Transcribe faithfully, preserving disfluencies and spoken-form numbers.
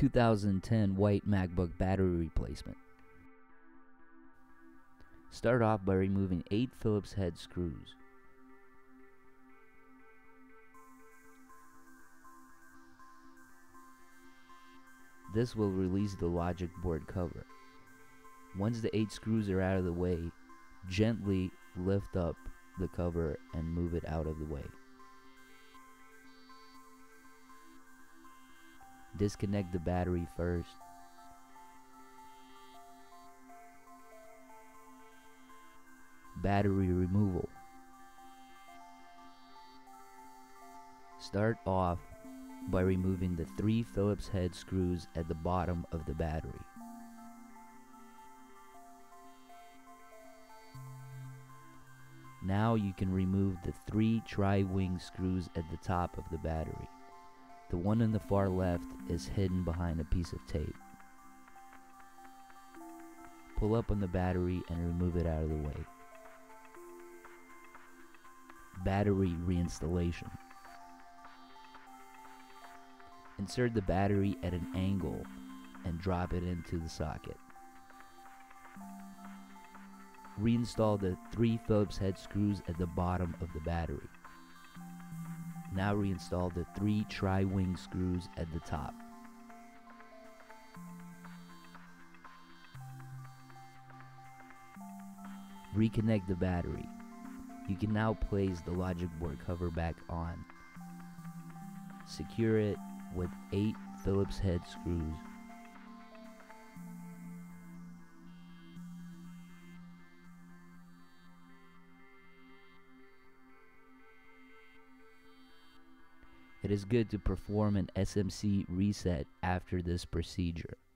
two thousand ten white MacBook battery replacement. Start off by removing eight Phillips head screws. This will release the logic board cover. Once the eight screws are out of the way, gently lift up the cover and move it out of the way. Disconnect the battery first. Battery removal. Start off by removing the three Phillips head screws at the bottom of the battery. Now you can remove the three tri-wing screws at the top of the battery. The one on the far left is hidden behind a piece of tape. Pull up on the battery and remove it out of the way. Battery reinstallation. Insert the battery at an angle and drop it into the socket. Reinstall the three Phillips head screws at the bottom of the battery. Now reinstall the three tri-wing screws at the top. Reconnect the battery. You can now place the logic board cover back on. Secure it with eight Phillips head screws. It is good to perform an S M C reset after this procedure.